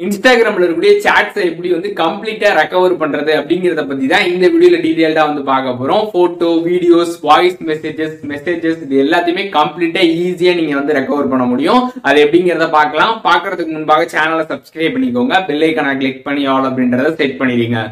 Instagram chats completely recover பண்றது அப்படிங்கறத பத்தி தான் இந்த வீடியோல டீடைலா பார்க்க போறோம். போட்டோ, வீடியோஸ், வாய்ஸ் மெசேजेस, இது எல்லாத்தையுமே completely ஈஸியா நீங்க recover பண்ண முடியும். அது எப்படிங்கறத பார்க்கலாம். பார்க்கிறதுக்கு முன்பாக சேனலை subscribe பண்ணிக்கோங்க. bell icon-ஐ click பண்ணி all அப்படிங்கறத செட் பண்ணிடுங்க.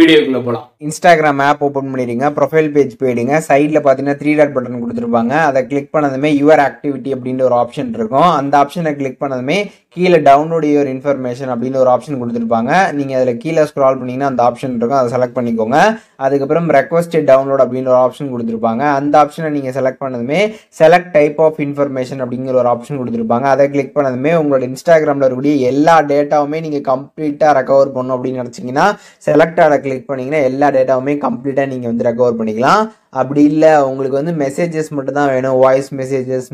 வீடியோக்குள்ள போலாம். Instagram app open பண்ணிடுங்க. profile page போய்டுங்க. சைடுல பாத்தீங்கன்னா 3 dot பட்டன் கொடுத்திருப்பாங்க. அதை click பண்ணதுமே your activity அப்படிங்கிற ஒரு ஆப்ஷன் இருக்கும். அந்த ஆப்ஷனை click பண்ணதுமே கீழ download your information அப்படிங்கிற ஒரு ஆப்ஷன் கொடுத்திருப்பாங்க. நீங்க அதுல கீழ ஸ்க்ரால் பண்ணீங்கன்னா அந்த ஆப்ஷன் இருக்கும். அதை செலக்ட் பண்ணிக்கோங்க. அதுக்கு அப்புறம் requested download அப்படிங்கிற ஒரு ஆப்ஷன் கொடுத்திருப்பாங்க. அந்த ஆப்ஷனை நீங்க செலக்ட் பண்ணதுமே select type of information அப்படிங்கிற ஒரு ஆப்ஷன் கொடுத்திருப்பாங்க. அதை click பண்ணதுமே உங்களோட இன்ஸ்டாகிராம்ல இருக்கக்கூடிய எல்லா டேட்டாவுமே நீங்க கம்ப்ளீட்டா recover பண்ணனும் அப்படி நினைச்சீங்கன்னா select அத click பண்ணீங்கன்னா எல்லா டேட்டாவுமே கம்ப்ளீட்டா நீங்க recover பண்ணிக்கலாம். அப்படி இல்ல உங்களுக்கு மெசேजेस மட்டும் தான் வேணும், வாய்ஸ் மெசேजेस,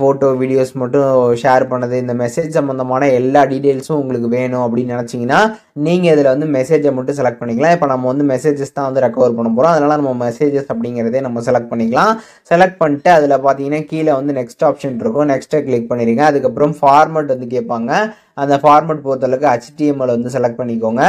போட்டோ, வீடியோஸ் மட்டும் ஷேர் பண்ணது, இந்த மெசேஜ் சம்பந்தமான எல்லா டீடைல்ஸும் உங்களுக்கு வேணும் அப்படி நினைச்சீங்கன்னா நீங்க இதல மெசேஜை மட்டும் செலக்ட் பண்ணிக்கலாம். இப்போ நம்ம மெசேजेस தான் ரெக்கவர் பண்ண போறோம். அதனால நம்ம மெசேजेस அப்படிங்கறதே நம்ம செலக்ட் பண்ணிக்கலாம். செலக்ட் பண்ணிட்டு அதுல பாத்தீங்கன்னா கீழ நெக்ஸ்ட் ஆப்ஷன் இருக்கும். நெக்ஸ்ட் கிளிக் பண்ணிடுங்க. அதுக்கு அப்புறம் ஃபார்மட் கேட்பாங்க. அந்த ஃபார்மட் பொறுத்தளவுக்கு HTML செலக்ட் பண்ணிக்கோங்க.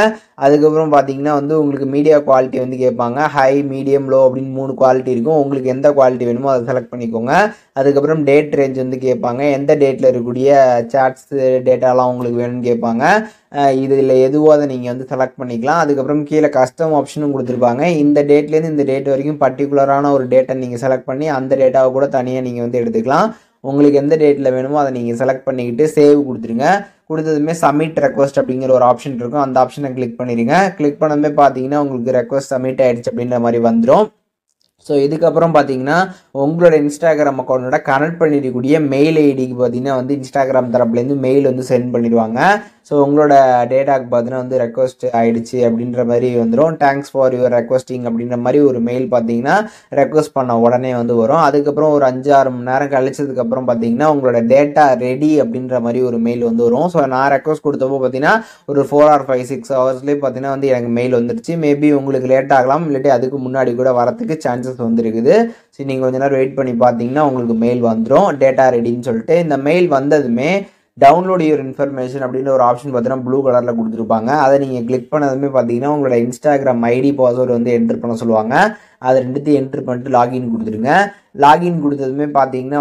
அதுக்கப்புறம் பார்த்தீங்கன்னா உங்களுக்கு மீடியா குவாலிட்டி கேட்பாங்க. ஹை, மீடியம், லோ அப்படின்னு 3 குவாலிட்டி இருக்கும். உங்களுக்கு எந்த குவாலிட்டி வேணுமோ அதை செலக்ட் பண்ணிக்கோங்க. அதுக்கப்புறம் டேட் ரேஞ்ச் கேட்பாங்க. எந்த டேட்டில் இருக்கக்கூடிய சாட்ஸ் டேட்டாலாம் உங்களுக்கு வேணும்னு கேட்பாங்க. இதில் எதுவோ அதை நீங்கள் செலக்ட் பண்ணிக்கலாம். அதுக்கப்புறம் கீழே கஸ்டம் ஆப்ஷனும் கொடுத்துருப்பாங்க. இந்த டேட்லேருந்து இந்த டேட் வரைக்கும் பர்டிகுலரான ஒரு டேட்டை நீங்கள் செலக்ட் பண்ணி அந்த டேட்டாவை கூட தனியாக நீங்கள் எடுத்துக்கலாம். உங்களுக்கு எந்த டேட்டில் வேணுமோ அதை நீங்கள் செலக்ட் பண்ணிக்கிட்டு சேவ் கொடுத்துருங்க. கொடுத்ததுமே சப்மிட் ரெக்வஸ்ட் அப்படிங்கிற ஒரு ஆப்ஷன் இருக்கும். அந்த ஆப்ஷனை கிளிக் பண்ணிடுங்க. கிளிக் பண்ணதுமே பார்த்தீங்கன்னா உங்களுக்கு ரெக்வஸ்ட் சப்மிட் ஆயிடுச்சு அப்படின்ற மாதிரி வந்துடும். ஸோ இதுக்கப்புறம் பார்த்தீங்கன்னா உங்களோட இன்ஸ்டாகிராம் அக்கௌண்ட்டோட கனெக்ட் பண்ணிடக்கூடிய மெயில் ஐடிக்கு பார்த்தீங்கன்னா இன்ஸ்டாகிராம் தரப்புலேருந்து மெயில் சென்ட் பண்ணிடுவாங்க. ஸோ உங்களோட டேட்டாவுக்கு பார்த்தீங்கன்னா ரெக்வஸ்ட் ஆகிடுச்சு அப்படின்ற மாதிரி வந்துடும். தேங்க்ஸ் ஃபார் யுவர் ரெக்வஸ்டிங் அப்படின்ற மாதிரி ஒரு மெயில் பார்த்தீங்கன்னா ரெக்வஸ்ட் பண்ண உடனே வரும். அதுக்கப்புறம் ஒரு 5-6 மணி நேரம் கழிச்சதுக்கப்புறம் பார்த்தீங்கன்னா உங்களோட டேட்டா ரெடி அப்படின்ற மாதிரி ஒரு மெயில் வரும். ஸோ நான் ரெக்வஸ்ட் கொடுத்தப்போ பார்த்தீங்கன்னா ஒரு 4 or 5-6 ஹவர்ஸ்லேயே பார்த்தீங்கன்னா எனக்கு மெயில் வந்துடுச்சு. மேபி உங்களுக்கு லேட் ஆகலாம், இல்லாட்டி அதுக்கு முன்னாடி கூட வரத்துக்கு சான்சஸ் வந்துருக்குது. ஸோ நீங்கள் கொஞ்ச நேரம் வெயிட் பண்ணி பார்த்தீங்கன்னா உங்களுக்கு மெயில் வந்துடும் டேட்டா ரெடின்னு சொல்லிட்டு. இந்த மெயில் வந்ததுமே டவுன்லோட் யுவர் இன்ஃபர்மேஷன் அப்படின்னு ஒரு ஆப்ஷன் பார்த்தீங்கன்னா ப்ளூ கலரில் கொடுத்துருப்பாங்க. அதை நீங்கள் கிளிக் பண்ணதுமே பார்த்தீங்கன்னா உங்களோட இன்ஸ்டாகிராம் ஐடி பாஸ்வேர்டு என்ட்ரு பண்ண சொல்லுவாங்க. அது ரெண்டுத்தையும் என்ட்ரு பண்ணிட்டு லாகின் கொடுத்துருங்க. லாகின் கொடுத்ததுமே பார்த்தீங்கன்னா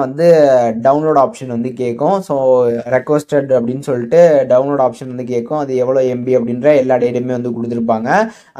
டவுன்லோட் ஆப்ஷன் கேட்கும். ஸோ ரெக்வஸ்டட் அப்படின்னு சொல்லிட்டு டவுன்லோட் ஆப்ஷன் கேட்கும். அது எவ்வளோ MB அப்படின்ற எல்லா டேட்டுமே கொடுத்துருப்பாங்க.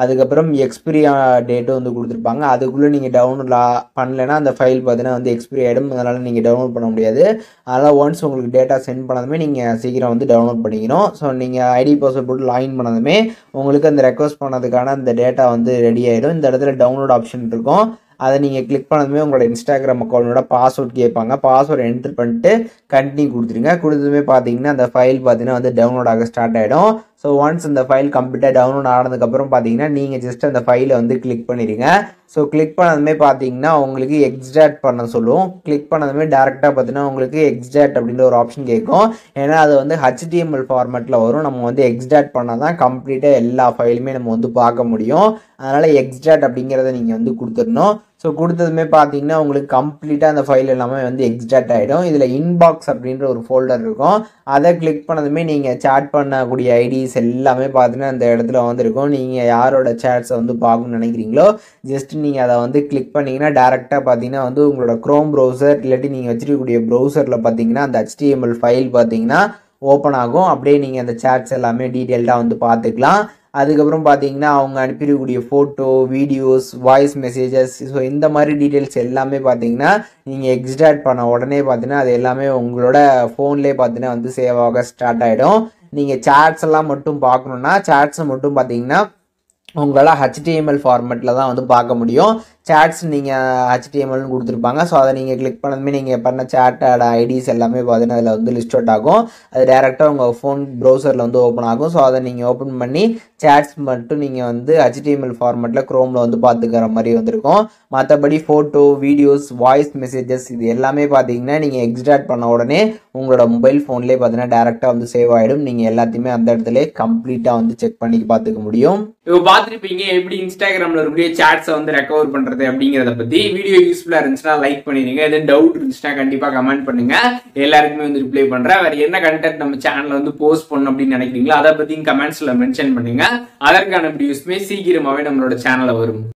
அதுக்கப்புறம் எக்ஸ்பிரியா டேட்டும் கொடுத்துருப்பாங்க. அதுக்குள்ளே நீங்கள் டவுன்லோட் பண்ணலைன்னா அந்த ஃபைல் பார்த்தீங்கன்னா எக்ஸ்பிரி ஆகிடும். அதனால் நீங்கள் டவுன்லோட் பண்ண முடியாது. அதனால் ஒன்ஸ் உங்களுக்கு டேட்டா சென்ட் பண்ணதுமே நீங்கள் சீக்கிரம் டவுன்லோட் பண்ணிக்கணும். ஸோ நீங்கள் ஐடி பாஸ்வேர்ட் போட்டு லாகின் பண்ணதுமே உங்களுக்கு அந்த ரெக்வஸ்ட் பண்ணதுக்கான அந்த டேட்டா ரெடி ஆகிடும். இந்த இடத்துல டவுன்லோட் ஆப்ஷன் இருக்கும். அதை நீங்கள் கிளிக் பண்ணதுமே உங்களோட இன்ஸ்டாகிராம் அக்கௌண்டோட பாஸ்வேர்ட் கேட்பாங்க. பாஸ்வேர்டு என்ட்ரு பண்ணிட்டு கண்டினியூ கொடுத்துருங்க. கொடுத்ததுமே பார்த்தீங்கன்னா அந்த ஃபைல் பார்த்தீங்கன்னா டவுன்லோட் ஆக ஸ்டார்ட் ஆகிடும். ஸோ ஒன்ஸ் இந்த ஃபைல் கம்ப்ளீட்டாக டவுன்லோட் ஆனதுக்கப்புறம் பார்த்தீங்கன்னா நீங்கள் ஜஸ்ட் அந்த ஃபைலை கிளிக் பண்ணிடுங்க. ஸோ கிளிக் பண்ணதுமே பார்த்தீங்கன்னா உங்களுக்கு எக்ஸ்டாட் பண்ண சொல்லுவோம். கிளிக் பண்ணதுமே டேரெக்டாக பார்த்தீங்கன்னா உங்களுக்கு எக்ஸ்டாட் அப்படின்ற ஒரு ஆப்ஷன் கேட்கும். ஏன்னா அது HTML ஃபார்மேட்டில் வரும். நம்ம எக்ஸ்டாட் பண்ணால் தான் கம்ப்ளீட்டாக எல்லா ஃபைலுமே நம்ம பார்க்க முடியும். அதனால் எக்ஸ்டாட் அப்படிங்கிறத நீங்கள் கொடுத்துடணும். ஸோ கொடுத்ததுமே பார்த்தீங்கன்னா உங்களுக்கு கம்ப்ளீட்டாக அந்த ஃபைல் எல்லாமே எக்ஸ்டாட் ஆகிடும். இதில் இன்பாக்ஸ் அப்படின்ற ஒரு ஃபோல்டர் இருக்கும். அதை கிளிக் பண்ணதுமே நீங்கள் சேட் பண்ணக்கூடிய ஐடிஸ் எல்லாமே பார்த்தீங்கன்னா அந்த இடத்துல இருக்கும். நீங்கள் யாரோட சேட்ஸை பார்க்கணும்னு நினைக்கிறீங்களோ ஜஸ்ட் நீங்கள் அதை கிளிக் பண்ணிங்கன்னா டேரெக்டாக பார்த்தீங்கன்னா உங்களோட க்ரோம் ப்ரௌசர் இல்லாட்டி நீங்கள் வச்சுருக்கக்கூடிய ப்ரௌசரில் பார்த்தீங்கன்னா அந்த HTML ஃபைல் பார்த்தீங்கன்னா ஓப்பன் ஆகும். அப்படியே நீங்கள் அந்த சேட்ஸ் எல்லாமே டீட்டெயில்டாக பார்த்துக்கலாம். அதுக்கப்புறம் பார்த்தீங்கன்னா அவங்க அனுப்பிடக்கூடிய photo, videos, voice messages, so இந்த மாதிரி டீட்டெயில்ஸ் எல்லாமே பார்த்தீங்கன்னா நீங்கள் எக்ஸ்டாட் பண்ண உடனே பார்த்தீங்கன்னா அது எல்லாமே உங்களோட ஃபோன்லேயே பார்த்தீங்கன்னா சேவ் ஆக ஸ்டார்ட் ஆகிடும். நீங்கள் சேட்ஸ் எல்லாம் மட்டும் பார்க்கணுன்னா சேட்ஸை மட்டும் பார்த்தீங்கன்னா உங்களால் HTML ஃபார்மேட்டில் தான் பார்க்க முடியும். சேட்ஸ் நீங்கள் HTMLனு கொடுத்துருப்பாங்க. ஸோ அதை நீங்கள் கிளிக் பண்ணதுமே நீங்கள் பண்ண சேட்டோட ஐடிஸ் எல்லாமே பார்த்தீங்கன்னா அதில் லிஸ்ட் அவுட் ஆகும். அது டேரெக்டாக உங்கள் ஃபோன் ப்ரௌசரில் ஓப்பன் ஆகும். ஸோ அதை நீங்கள் ஓப்பன் பண்ணி சேட்ஸ் மட்டும் நீங்கள் HTML ஃபார்மேட்டில் க்ரோமில் பார்த்துக்கிற மாதிரி இருக்கும். மற்றபடி ஃபோட்டோ, வீடியோஸ், வாய்ஸ் மெசேஜஸ் இது எல்லாமே பார்த்தீங்கன்னா நீங்கள் எக்ஸ்டாட் பண்ண உடனே உங்களோட மொபைல் ஃபோன்லேயே பார்த்தீங்கன்னா டேரெக்டாக சேவ் ஆகிடும். நீங்கள் எல்லாத்தையுமே அந்த இடத்துல கம்ப்ளீட்டாக செக் பண்ணி பார்த்துக்க முடியும். You Instagram chats on the recover video useful like then doubt comment reply content channel post comments mention channel